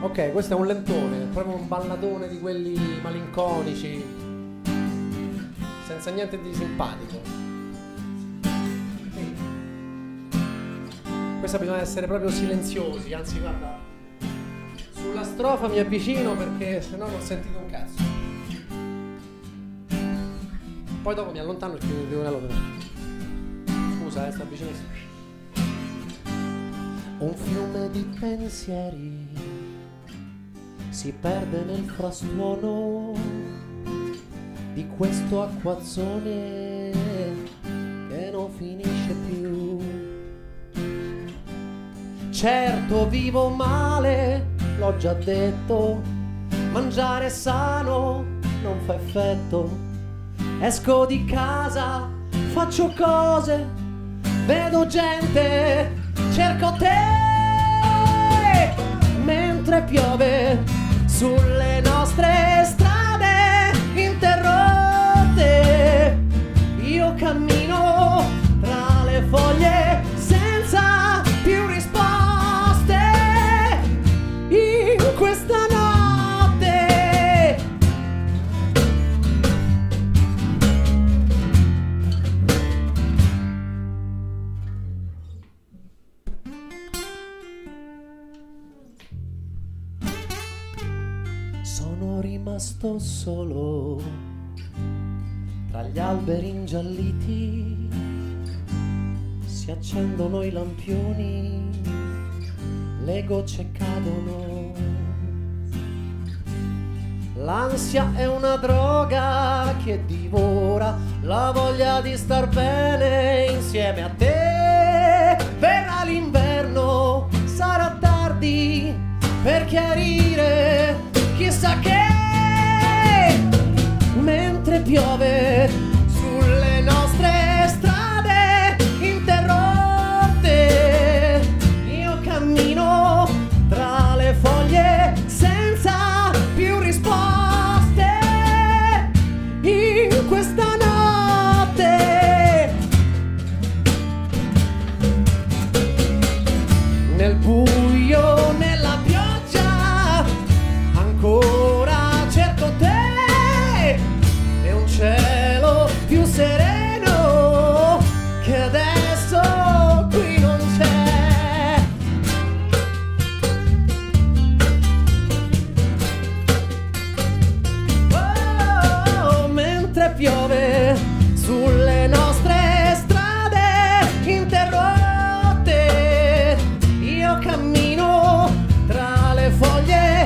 Ok, questo è un lentone, proprio un balladone di quelli malinconici, senza niente di simpatico. Questa bisogna essere proprio silenziosi, anzi guarda, sulla strofa mi avvicino perché sennò non sentite un cazzo. Poi dopo mi allontano e chiudo di una lode. Scusa, sta avvicinissimo. Un fiume di pensieri si perde nel frastuono di questo acquazzone che non finisce più. Certo vivo male, l'ho già detto, mangiare sano non fa effetto. Esco di casa, faccio cose, vedo gente, cerco te mentre piove sulle nostre strade interrotte. Io cammino tra le foglie senza più risposte in questa notte. Sono rimasto solo tra gli alberi ingialliti, si accendono i lampioni, le gocce cadono. L'ansia è una droga che divora la voglia di star bene insieme a te. Verrà l'inverno, sarà tardi per chiarire chissà che, mentre piove sulle nostre strade interrotte, io cammino tra le foglie senza più risposte in questa notte. Nel buio, nella pioggia, ancora cerco te e un cielo più sereno che adesso qui non c'è. Oh, mentre piove sulle nostre strade interrotte, io cammino tra le foglie